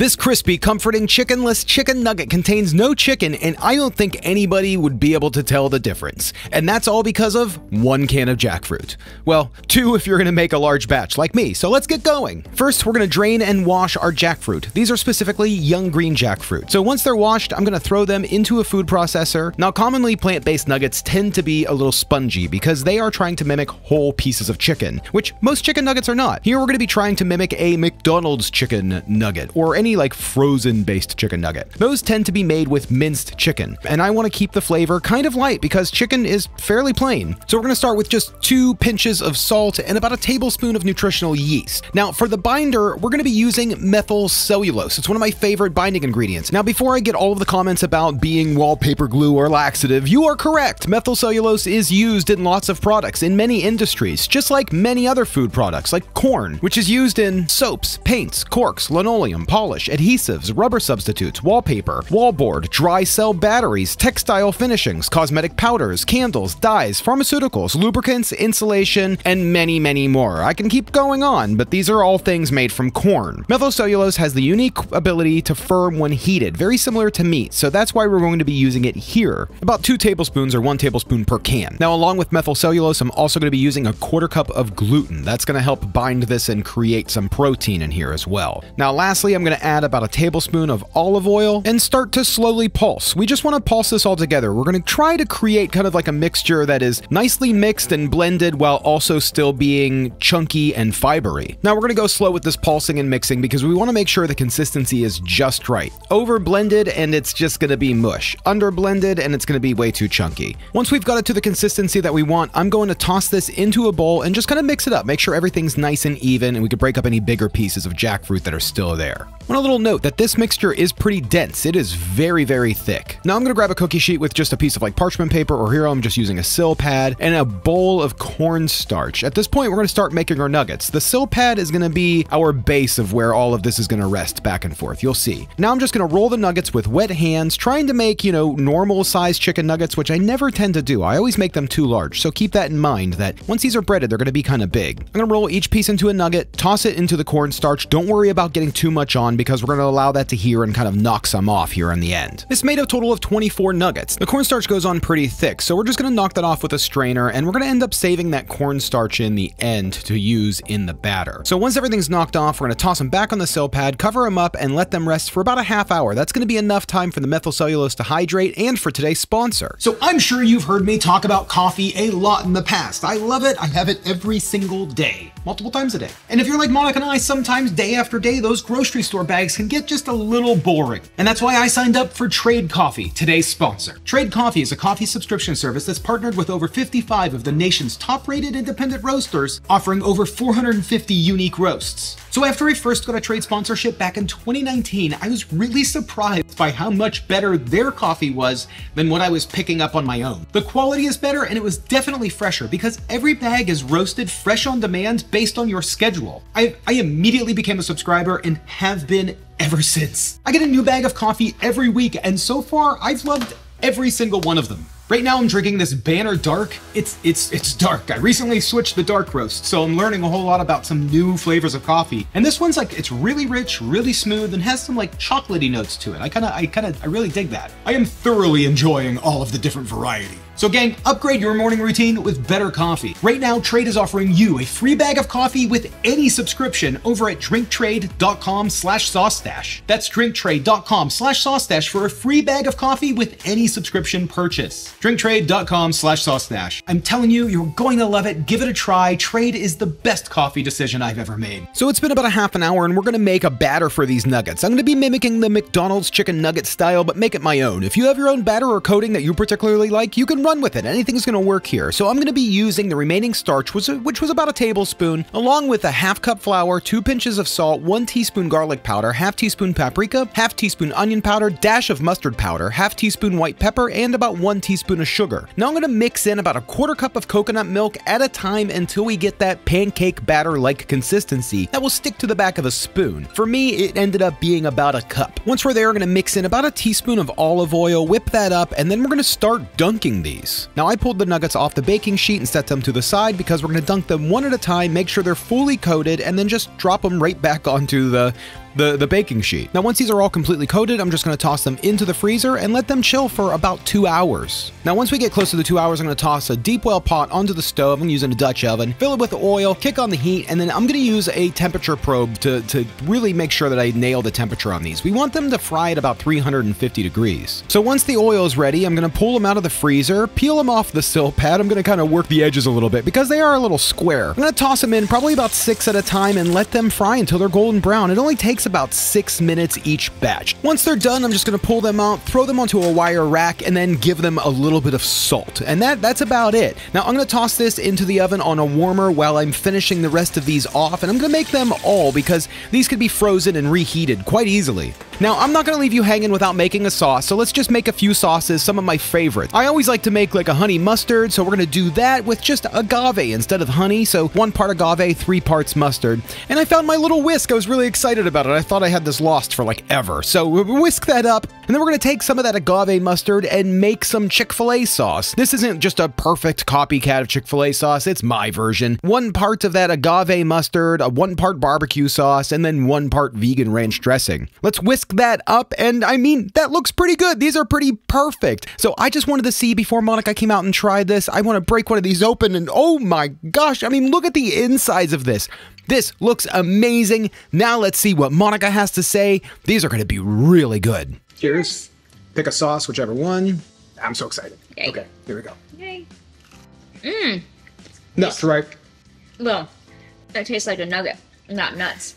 This crispy, comforting, chickenless chicken nugget contains no chicken, and I don't think anybody would be able to tell the difference. And that's all because of one can of jackfruit. Well, two if you're gonna make a large batch like me, so let's get going. First, we're gonna drain and wash our jackfruit. These are specifically young green jackfruit. So once they're washed, I'm gonna throw them into a food processor. Now, commonly plant-based nuggets tend to be a little spongy because they are trying to mimic whole pieces of chicken, which most chicken nuggets are not. Here, we're gonna be trying to mimic a McDonald's chicken nugget or any like frozen based chicken nugget. Those tend to be made with minced chicken, and I want to keep the flavor kind of light because chicken is fairly plain. So we're going to start with just 2 pinches of salt and about a tablespoon of nutritional yeast. Now for the binder, we're going to be using methylcellulose. It's one of my favorite binding ingredients. Now before I get all of the comments about being wallpaper glue or laxative, you are correct. Methylcellulose is used in lots of products in many industries, just like many other food products like corn, which is used in soaps, paints, corks, linoleum, polish, adhesives, rubber substitutes, wallpaper, wallboard, dry cell batteries, textile finishings, cosmetic powders, candles, dyes, pharmaceuticals, lubricants, insulation, and many, many more. I can keep going on, but these are all things made from corn. Methylcellulose has the unique ability to firm when heated, very similar to meat, so that's why we're going to be using it here. About 2 tablespoons or 1 tablespoon per can. Now, along with methylcellulose, I'm also going to be using a 1/4 cup of gluten. That's going to help bind this and create some protein in here as well. Now, lastly, I'm going to add about a tablespoon of olive oil and start to slowly pulse. We just want to pulse this all together. We're going to try to create kind of like a mixture that is nicely mixed and blended while also still being chunky and fibery. Now we're going to go slow with this pulsing and mixing because we want to make sure the consistency is just right. Over blended and it's just going to be mush. Under blended and it's going to be way too chunky. Once we've got it to the consistency that we want, I'm going to toss this into a bowl and just kind of mix it up. Make sure everything's nice and even, and we can break up any bigger pieces of jackfruit that are still there. On a little note that this mixture is pretty dense. It is very, very thick. Now I'm gonna grab a cookie sheet with just a piece of like parchment paper, or here I'm just using a sill pad, and a bowl of cornstarch. At this point, we're gonna start making our nuggets. The sill pad is gonna be our base of where all of this is gonna rest back and forth. You'll see. Now I'm just gonna roll the nuggets with wet hands, trying to make, you know, normal sized chicken nuggets, which I never tend to do. I always make them too large. So keep that in mind that once these are breaded, they're gonna be kind of big. I'm gonna roll each piece into a nugget, toss it into the cornstarch. Don't worry about getting too much on because we're going to allow that to hear and kind of knock some off here in the end. This made a total of 24 nuggets. The cornstarch goes on pretty thick, so we're just going to knock that off with a strainer, and we're going to end up saving that cornstarch in the end to use in the batter. So once everything's knocked off, we're going to toss them back on the sill pad, cover them up, and let them rest for about a half hour. That's going to be enough time for the methylcellulose to hydrate and for today's sponsor. So I'm sure you've heard me talk about coffee a lot in the past. I love it. I have it every single day, multiple times a day. And if you're like Monica and I, sometimes day after day, those grocery store bags can get just a little boring. And that's why I signed up for Trade Coffee, today's sponsor. Trade Coffee is a coffee subscription service that's partnered with over 55 of the nation's top-rated independent roasters, offering over 450 unique roasts. So after I first got a Trade sponsorship back in 2019, I was really surprised by how much better their coffee was than what I was picking up on my own. The quality is better, and it was definitely fresher because every bag is roasted fresh on demand based on your schedule. I immediately became a subscriber and have been ever since. I get a new bag of coffee every week, and so far I've loved every single one of them. Right now I'm drinking this Banner Dark. It's dark. I recently switched the dark roast, so I'm learning a whole lot about some new flavors of coffee. And this one's like, it's really rich, really smooth, and has some like chocolatey notes to it. I really dig that. I am thoroughly enjoying all of the different variety. So gang, upgrade your morning routine with better coffee. Right now, Trade is offering you a free bag of coffee with any subscription over at drinktrade.com/saustash. That's drinktrade.com/saustash for a free bag of coffee with any subscription purchase. drinktrade.com/saustash. I'm telling you, you're going to love it. Give it a try. Trade is the best coffee decision I've ever made. So it's been about a half an hour, and we're going to make a batter for these nuggets. I'm going to be mimicking the McDonald's chicken nugget style, but make it my own. If you have your own batter or coating that you particularly like, you can run with it. Anything's going to work here. So I'm going to be using the remaining starch, which was about a tablespoon, along with 1/2 cup flour, 2 pinches of salt, 1 teaspoon garlic powder, 1/2 teaspoon paprika, 1/2 teaspoon onion powder, dash of mustard powder, 1/2 teaspoon white pepper, and about 1 teaspoon of sugar. Now I'm going to mix in about 1/4 cup of coconut milk at a time until we get that pancake batter-like consistency that will stick to the back of a spoon. For me, it ended up being about 1 cup. Once we're there, we're going to mix in about 1 teaspoon of olive oil, whip that up, and then we're going to start dunking these. Now I pulled the nuggets off the baking sheet and set them to the side because we're going to dunk them one at a time, make sure they're fully coated, and then just drop them right back onto the the baking sheet. Now once these are all completely coated, I'm just going to toss them into the freezer and let them chill for about 2 hours. Now once we get close to the 2 hours, I'm going to toss a deep well pot onto the stove. I'm using a Dutch oven, fill it with oil, kick on the heat, and then I'm going to use a temperature probe to really make sure that I nail the temperature on these. We want them to fry at about 350 degrees. So once the oil is ready, I'm going to pull them out of the freezer, peel them off the sill pad. I'm going to kind of work the edges a little bit because they are a little square. I'm going to toss them in probably about 6 at a time and let them fry until they're golden brown. It only takes about 6 minutes each batch. Once they're done, I'm just going to pull them out, throw them onto a wire rack, and then give them a little bit of salt. And that's about it. Now I'm going to toss this into the oven on a warmer while I'm finishing the rest of these off, and I'm going to make them all because these could be frozen and reheated quite easily. Now I'm not going to leave you hanging without making a sauce, so let's just make a few sauces, some of my favorites. I always like to make like a honey mustard, so we're going to do that with just agave instead of honey, so 1 part agave, 3 parts mustard. And I found my little whisk. I was really excited about it. I thought I had this lost for like ever. So whisk that up, and then we're going to take some of that agave mustard and make some Chick-fil-A sauce. This isn't just a perfect copycat of Chick-fil-A sauce, it's my version. 1 part of that agave mustard, 1 part barbecue sauce, and then 1 part vegan ranch dressing. Let's whisk that up, and I mean, that looks pretty good. These are pretty perfect. So I just wanted to see, before Monica came out and tried this, I want to break one of these open, and oh my gosh, I mean, look at the insides of this. This looks amazing. Now let's see what Monica has to say. These are going to be really good. Cheers. Pick a sauce, whichever one. I'm so excited. Yay. Okay, here we go. Yay. Mmm. Nuts, right? Well, that tastes like a nugget, not nuts.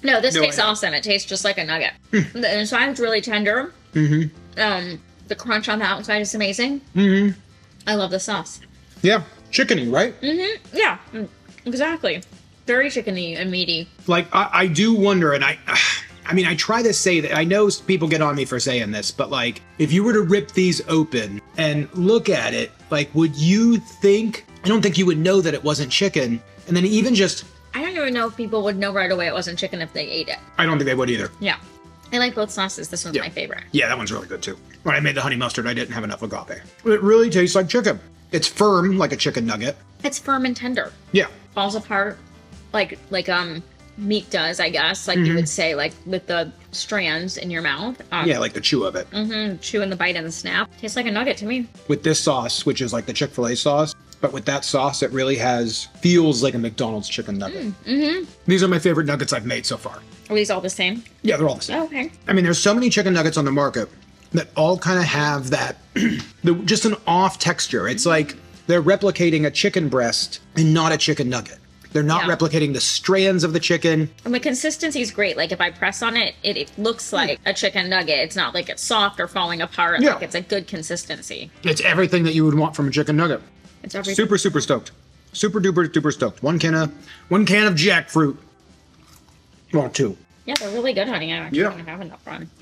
No, this tastes awesome. It tastes just like a nugget. Mm. The inside's really tender. Mm-hmm. The crunch on the outside is amazing. Mm-hmm. I love the sauce. Yeah, chickeny, right? Mm-hmm. Yeah, exactly. Very chickeny and meaty. Like I do wonder, and I mean, I try to say that. I know people get on me for saying this, but like, if you were to rip these open and look at it, like, would you think? I don't think you would know that it wasn't chicken. And then even just, I don't even know if people would know right away it wasn't chicken if they ate it. I don't think they would either. Yeah. I like both sauces. This one's my favorite. Yeah, that one's really good too. When I made the honey mustard, I didn't have enough agave. It really tastes like chicken. It's firm, like a chicken nugget. It's firm and tender. Yeah. Falls apart like meat does, I guess, like you would say, like with the strands in your mouth. Yeah, like the chew of it. Mm-hmm. Chew and the bite and the snap. Tastes like a nugget to me. With this sauce, which is like the Chick-fil-A sauce, but with that sauce, it really feels like a McDonald's chicken nugget. Mm-hmm. These are my favorite nuggets I've made so far. Are these all the same? Yeah, they're all the same. Oh, okay. I mean, there's so many chicken nuggets on the market that all kind of have that, just an off texture. It's like they're replicating a chicken breast and not a chicken nugget. They're not replicating the strands of the chicken. And the consistency is great. Like if I press on it, it looks like a chicken nugget. It's not like it's soft or falling apart. Yeah. Like it's a good consistency. It's everything that you would want from a chicken nugget. It's everything. Super, super stoked. Super duper duper stoked. One can of jackfruit. Well, 2. Yeah, they're really good, honey. I actually don't have enough.